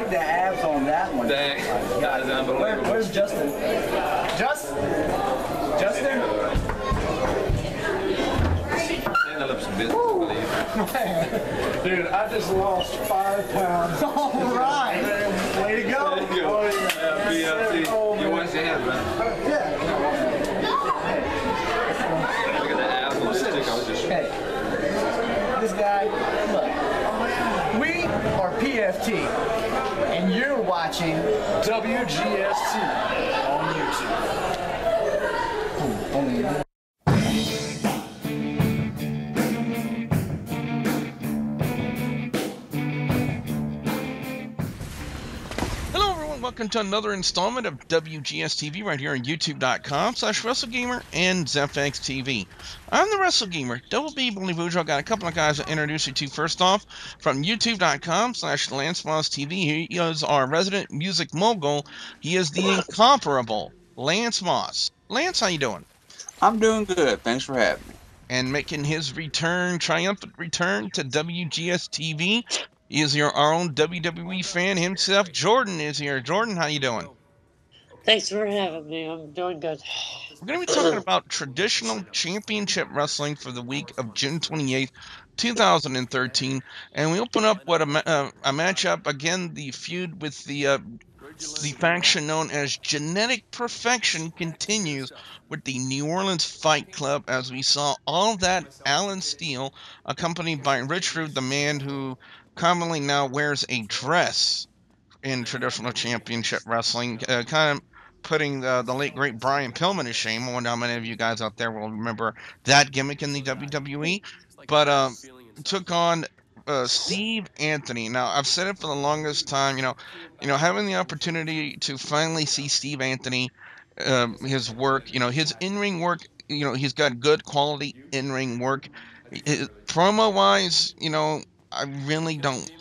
exotic the abs on that one. Dang, that is unbelievable. Where's Justin? Justin? Dude, I just lost 5 pounds. All right. Way to go. Way to go. Oh, yeah. Oh, you wash your hands, man. Yeah. Look at the abs on this stick I was just showing. Hey, this guy, look. We are PFT, and you're watching WGST on YouTube. Ooh, only. Welcome to another installment of WGS TV right here on YouTube.com/WrestleGamer and ZephXTV. I'm the WrestleGamer, Double B, Bonnie Boudreaux. Got a couple of guys to introduce you to. First off, from YouTube.com/Lance Moss TV, he is our resident music mogul. He is the incomparable Lance Moss. Lance, how you doing? I'm doing good. Thanks for having me. And making his return, triumphant return to WGS TV. He is here, our own WWE fan himself. Jordan is here. Jordan, how you doing? Thanks for having me. I'm doing good. We're going to be talking about traditional championship wrestling for the week of June 28th, 2013. And we open up with a matchup, again, the feud with the faction known as Genetic Perfection continues with the New Orleans Fight Club, as we saw all that Allen Steel accompanied by Rich Rude, the man who commonly now wears a dress in traditional championship wrestling, kind of putting the late, great Brian Pillman to shame. I wonder how many of you guys out there will remember that gimmick in the WWE. But took on Steve Anthony. Now, I've said it for the longest time, you know, having the opportunity to finally see Steve Anthony, his work, his in-ring work, he's got good quality in-ring work. Promo-wise, I really don't.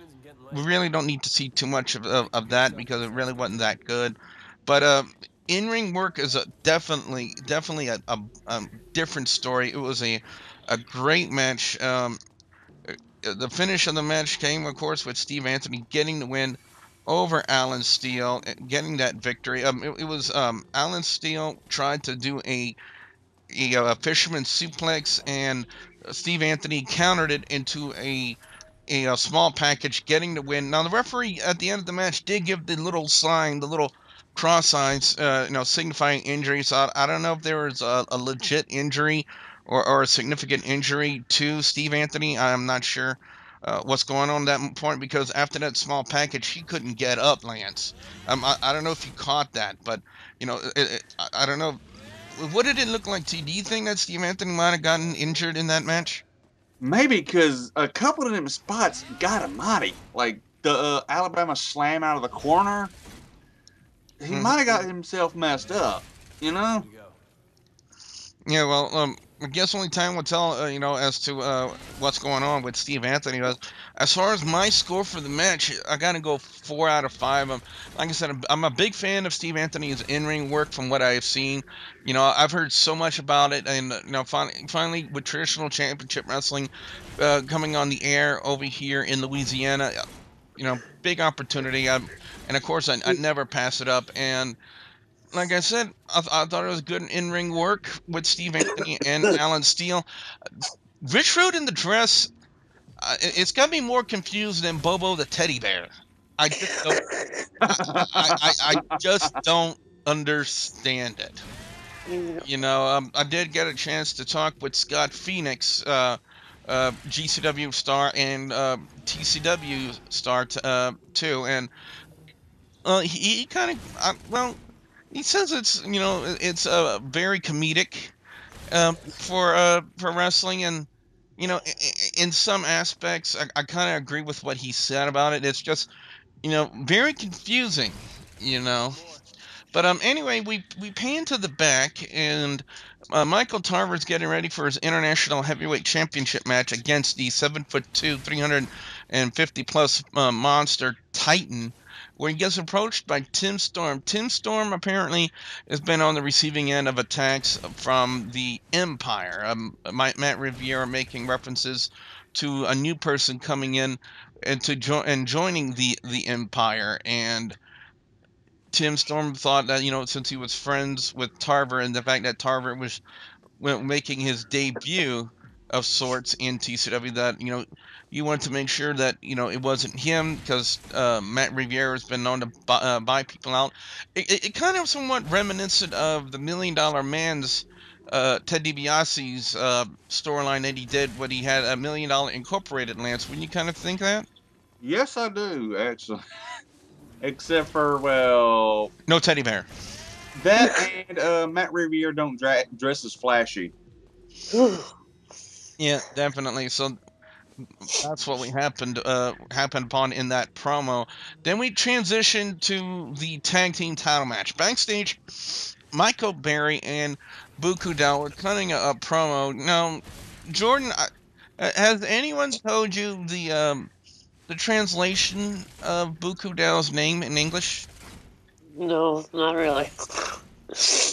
We really don't need to see too much of that because it really wasn't that good. But in-ring work is definitely a different story. It was a great match. The finish of the match came, of course, with Steve Anthony getting the win over Allen Steel, getting that victory. It was Allen Steel tried to do a fisherman suplex, and Steve Anthony countered it into a small package, getting the win. Now, the referee at the end of the match did give the little sign, the little cross signs, signifying injury. So I don't know if there was a legit injury or a significant injury to Steve Anthony. I'm not sure what's going on at that point, because after that small package, he couldn't get up, Lance. I don't know if you caught that, but, I don't know. What did it look like to you? Do you think that Steve Anthony might have gotten injured in that match? Maybe, because a couple of them spots got him mighty. Like the Alabama slam out of the corner. He might have got himself messed up, Yeah, well, I guess only time will tell, as to what's going on with Steve Anthony. As far as my score for the match, I got to go 4 out of 5. Like I said, I'm a big fan of Steve Anthony's in-ring work from what I have seen. I've heard so much about it, and finally with traditional championship wrestling coming on the air over here in Louisiana, big opportunity. And of course, I never pass it up. And like I said, I thought it was good in-ring work with Steve Anthony and Allen Steel. Rich Rude in the dress, it's got me more confused than Bobo the teddy bear. I just don't, I just don't understand it. I did get a chance to talk with Scott Phoenix, GCW star and TCW star too, and he kind of he says it's it's very comedic for wrestling, and in some aspects I kind of agree with what he said about it. It's just very confusing, But anyway, we pan to the back, and Michael Tarver's getting ready for his International Heavyweight Championship match against the 7'2", 350-plus monster Titan. where he gets approached by Tim Storm. Tim Storm apparently has been on the receiving end of attacks from the Empire. Matt Riviera making references to a new person coming in and joining the Empire, and Tim Storm thought that, you know, since he was friends with Tarver, and the fact that Tarver was making his debut of sorts in TCW, that, you know, you wanted to make sure that, you know, it wasn't him, because Matt Riviera has been known to buy people out. It kind of somewhat reminiscent of the $1 Million Man's Ted DiBiase's storyline that he did when he had a $1 Million Incorporated. Lance, wouldn't you kind of think that? Yes, I do, actually. Except for, well... no teddy bear. That and Matt Riviera don't dress as flashy. Yeah, definitely. So that's what we happened upon in that promo. Then we transitioned to the tag team title match. Backstage, Michael Barry and Bu Ku Dao were cutting a promo. Now, Jordan, has anyone told you the translation of Bu Ku Dao's name in English? No, not really.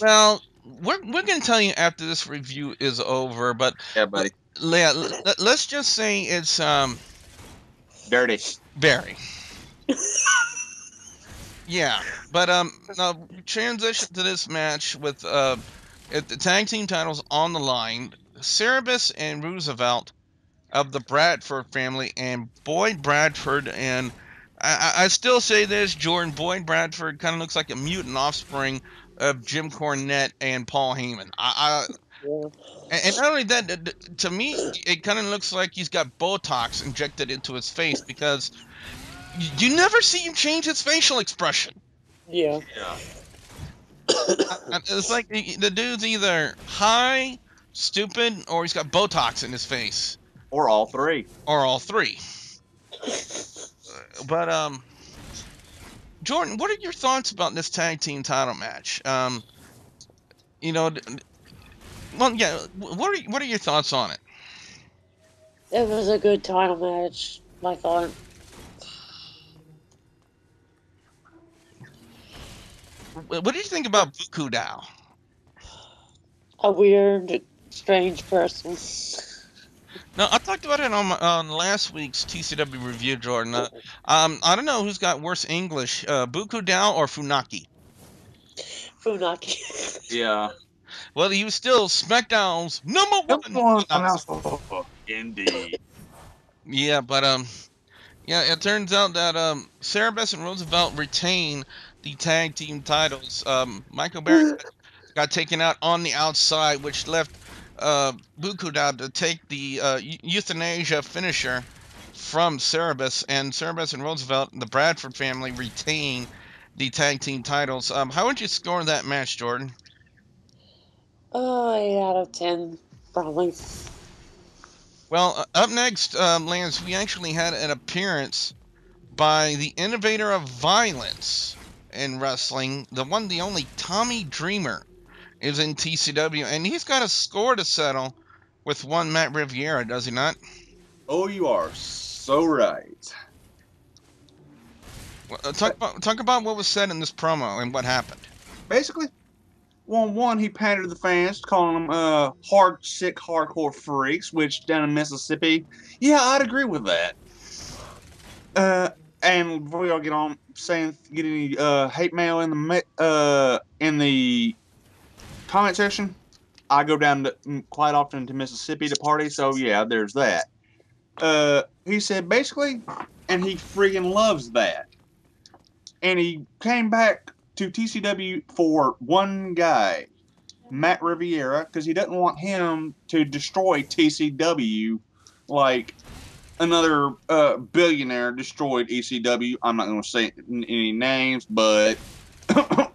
Well, we're going to tell you after this review is over, but... yeah, buddy. Yeah, let's just say it's, Dirty. Barry. Yeah, but, now, transition to this match with, the tag team titles on the line. Cerebus and Roosevelt of the Bradford family, and Boyd Bradford, and I still say this, Jordan, Boyd Bradford kind of looks like a mutant offspring of Jim Cornette and Paul Heyman. And not only that, to me, it kind of looks like he's got Botox injected into his face, because you never see him change his facial expression. Yeah. Yeah. It's like the dude's either high, stupid, or he's got Botox in his face. Or all three. Or all three. But, Jordan, what are your thoughts about this tag team title match? You know, well, yeah, what are your thoughts on it? It was a good title match, I thought. What did you think about Bu Ku Dao? A weird, strange person. No, I talked about it on last week's TCW review, Jordan. I don't know who's got worse English, Bu Ku Dao or Funaki. Funaki. Yeah. Well, he was still SmackDown's number one. Indeed. Yeah, but yeah, it turns out that Cerebus and Roosevelt retain the tag team titles. Michael Barry got taken out on the outside, which left Bu Ku Dao to take the euthanasia finisher from Cerebus, and Cerebus and Roosevelt, the Bradford family, retain the tag team titles. How would you score that match, Jordan? 8 out of 10, probably. Well, up next, Lance, we actually had an appearance by the innovator of violence in wrestling, the one, the only Tommy Dreamer. Is in TCW, and he's got a score to settle with one Matt Riviera, does he not? Oh, you are so right. Well, talk about what was said in this promo and what happened. Basically, one, he patted the fans, calling them hardcore freaks, which down in Mississippi, yeah, I'd agree with that. And before y'all get on saying get any hate mail in the comment section, I go down to, quite often to Mississippi to party, so yeah, there's that. He said basically, and he friggin' loves that. And he came back to TCW for one guy, Matt Riviera, because he doesn't want him to destroy TCW like another billionaire destroyed ECW. I'm not going to say any names, but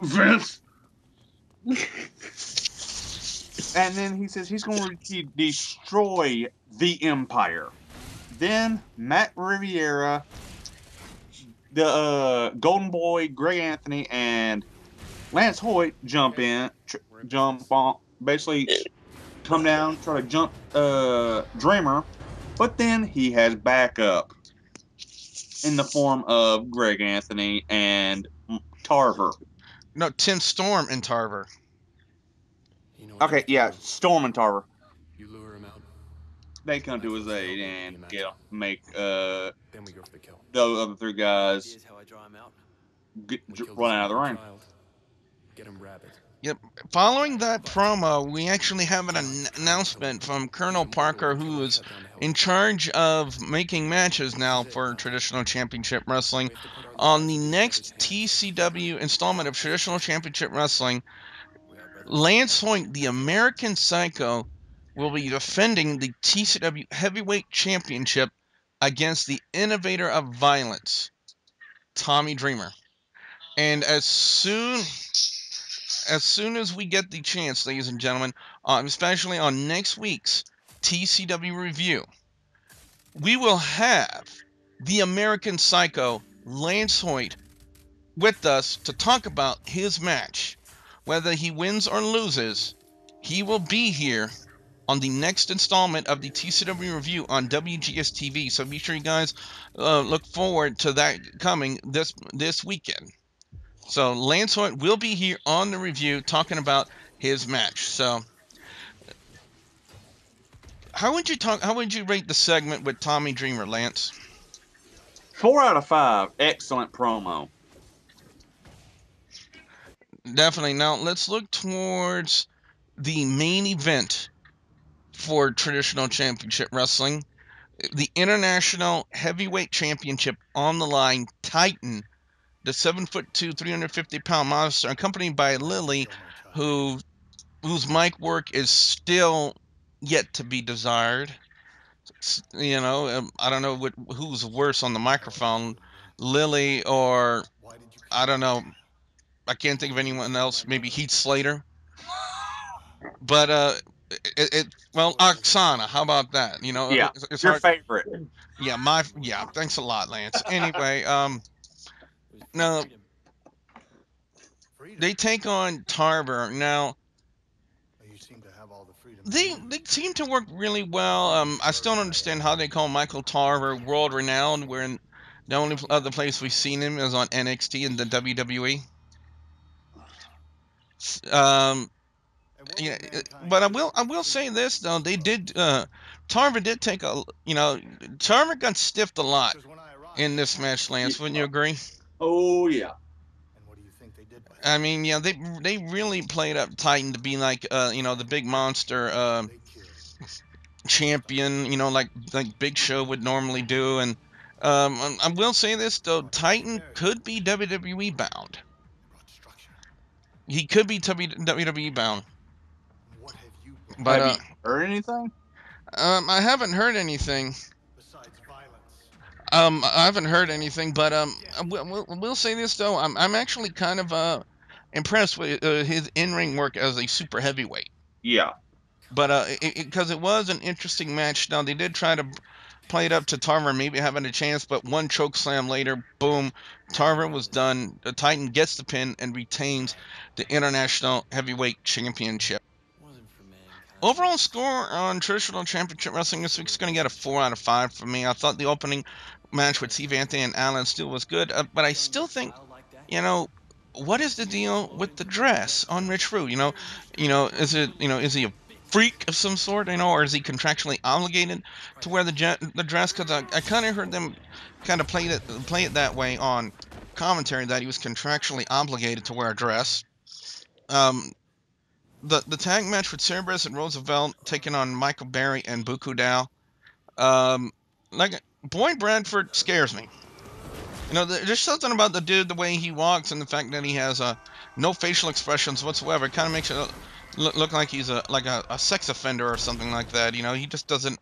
Vince. And then he says he's going to destroy the Empire. Then Matt Riviera, the Golden Boy, Greg Anthony, and Lance Hoyt jump on, basically come down, try to jump Dreamer, but then he has backup. in the form of Greg Anthony and Tarver. No, Tim Storm and Tarver. You know, okay, yeah, Storm and Tarver. You lure him out. They come to his aid and get make then we go for the kill. Those other three guys run out of the ring. Get him rabid. Yep. Following that promo, we actually have an announcement from Colonel Parker, who is in charge of making matches now for Traditional Championship Wrestling. On the next TCW installment of Traditional Championship Wrestling, Lance Hoyt, the American Psycho, will be defending the TCW Heavyweight Championship against the innovator of violence, Tommy Dreamer. And as soon as we get the chance, ladies and gentlemen, especially on next week's TCW review, we will have the American Psycho, Lance Hoyt, with us to talk about his match. Whether he wins or loses, he will be here on the next installment of the TCW review on WGS TV. So be sure you guys look forward to that coming this weekend. So Lance Hoyt will be here on the review talking about his match. So how would you rate the segment with Tommy Dreamer, Lance? 4 out of 5. Excellent promo. Definitely. Now let's look towards the main event for Traditional Championship Wrestling. The International Heavyweight Championship on the line, Titan. The 7'2", 350-pound monster, accompanied by Lily, whose mic work is still yet to be desired. You know, I don't know who's worse on the microphone, Lily or, I don't know, I can't think of anyone else, maybe Heath Slater. But, well, Oksana, how about that? You know, yeah, it's your favorite. Yeah, thanks a lot, Lance. Anyway, now, they take on Tarver. Now, they seem to work really well. I still don't understand how they call Michael Tarver world-renowned, when the only other place we've seen him is on NXT and the WWE. Yeah, but I will say this though, they did Tarver did take a, you know, Tarver got stiffed a lot in this match, Lance. Wouldn't you agree? Oh yeah. And what do you think they did by that? I mean, yeah, they really played up Titan to be like you know, the big monster champion, you know, like Big Show would normally do. And I will say this though, Titan could be WWE bound. He could be WWE bound. What have you been? But have you heard anything? I haven't heard anything. I haven't heard anything, but we'll say this though. I'm actually kind of impressed with his in-ring work as a super heavyweight. Yeah. But because it was an interesting match. Now they did try to play it up to Tarver maybe having a chance, but one choke slam later, boom, Tarver was done. The Titan gets the pin and retains the International Heavyweight Championship. Overall score on Traditional Championship Wrestling this week is going to get a 4 out of 5 for me. I thought the opening match with Steve Anthony and Allen Steel was good, but I still think, you know, what is the deal with the dress on Rich Rude? Is he a freak of some sort, you know, or is he contractually obligated to wear the dress? Because I kind of heard them kind of play it that way on commentary, that he was contractually obligated to wear a dress. The tag match with Cerebus and Roosevelt taking on Michael Barry and Bu Ku Dao. Like, Boyd Bradford scares me. You know, there's something about the dude, the way he walks, and the fact that he has no facial expressions whatsoever. It kind of makes it look like he's a sex offender or something like that. You know, he just doesn't.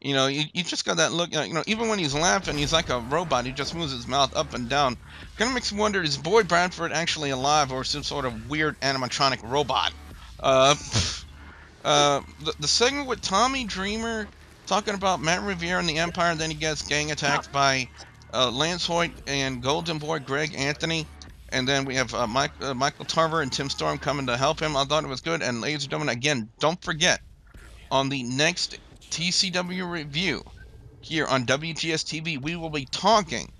You know, you just got that look. You know, even when he's laughing, he's like a robot. He just moves his mouth up and down. Kind of makes me wonder: is Boyd Bradford actually alive, or some sort of weird animatronic robot? The segment with Tommy Dreamer talking about Matt Riviera and the Empire, and then he gets gang attacked by Lance Hoyt and Golden Boy Greg Anthony, and then we have Michael Tarver and Tim Storm coming to help him. I thought it was good. And ladies and gentlemen, again, don't forget, on the next TCW review here on WGS TV, we will be talking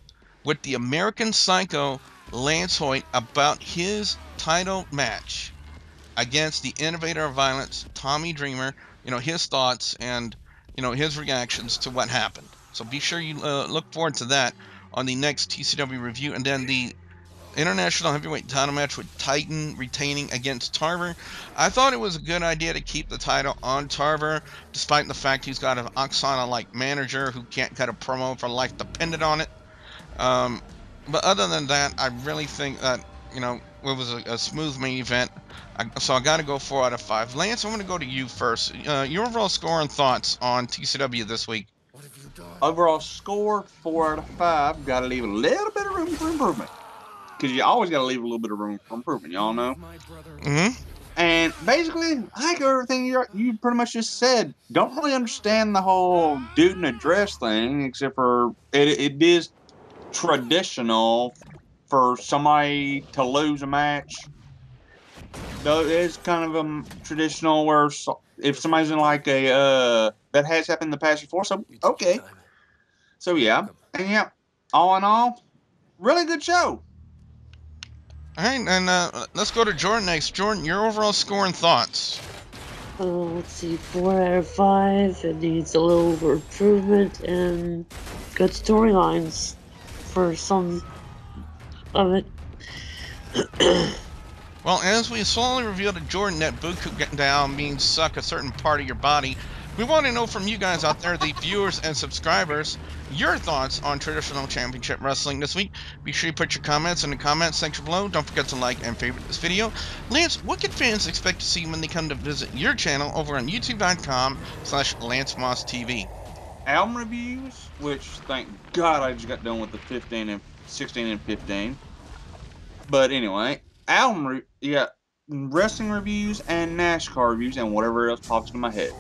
with the American Psycho Lance Hoyt about his title match against the innovator of violence, Tommy Dreamer, you know, his thoughts and, you know, his reactions to what happened. So be sure you look forward to that on the next TCW review. And then the International Heavyweight title match with Titan retaining against Tarver. I thought it was a good idea to keep the title on Tarver, despite the fact he's got an Oksana-like manager who can't cut a promo for life dependent on it. But other than that, I really think that, you know, it was a smooth main event. So I got to go 4 out of 5. Lance, I'm going to go to you first. Your overall score and thoughts on TCW this week. Overall score, 4 out of 5. Got to leave a little bit of room for improvement. Because you always got to leave a little bit of room for improvement, y'all know. Mm-hmm. And basically, I think everything you pretty much just said. Don't really understand the whole dude in a dress thing, except for it is traditional for somebody to lose a match. Though it is kind of a traditional where if somebody's in like a that has happened in the past before, so okay. So yeah, and yeah, all in all, really good show. All right, and let's go to Jordan next. Jordan, your overall score and thoughts. Let's see, 4 out of 5. It needs a little over improvement and good storylines for some of it. Well, as we slowly reveal to Jordan that Bu Ku Dao means suck a certain part of your body, we want to know from you guys out there, the viewers and subscribers, your thoughts on traditional championship wrestling this week. Be sure you put your comments in the comments section below. Don't forget to like and favorite this video. Lance, what can fans expect to see when they come to visit your channel over on youtube.com/LanceMossTV? Album reviews, which thank God I just got done with the 15 and 16 and 15. But anyway, you got wrestling reviews and NASCAR reviews and whatever else pops into my head.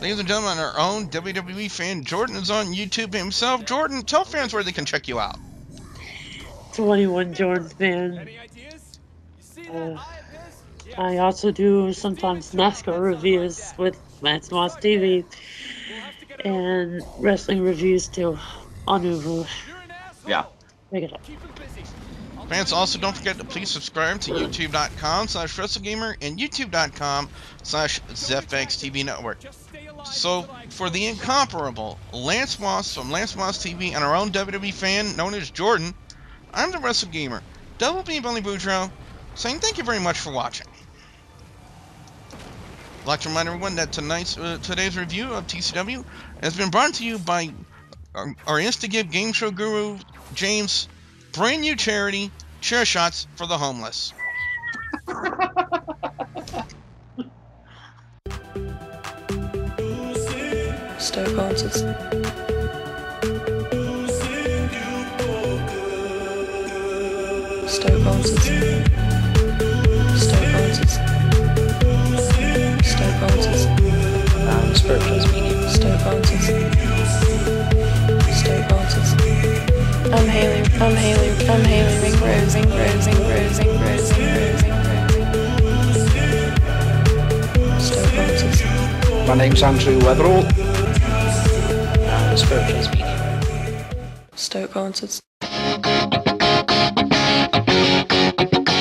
Ladies and gentlemen, our own WWE fan Jordan is on YouTube himself. Jordan, tell fans where they can check you out. 21 Jordan Fan. I also do sometimes NASCAR reviews with Lance Moss TV and wrestling reviews too on Uvu. Yeah. Check it out. Fans, also don't forget to please subscribe to youtube.com/WrestleGamer and youtube.com/ZephXTV Network. So, for the incomparable Lance Moss from Lance Moss TV and our own WWE fan known as Jordan, I'm the WrestleGamer, Double B Billy Boudreaux, saying thank you very much for watching. I'd like to remind everyone that today's review of TCW has been brought to you by our InstaGive game show guru, James, brand new charity, Chair Shots for the Homeless. Star concerts. Star concerts. Star concerts. Star concerts. Spiritual speaking. Star concerts. Star concerts. I'm Haley. I'm Haley. I'm Haley. Ringrose. Ringrose. Ringrose. Ringrose. Ringrose. Star concerts. My name's Andrew Weatherall. Spiritual speaking. Stoke concerts.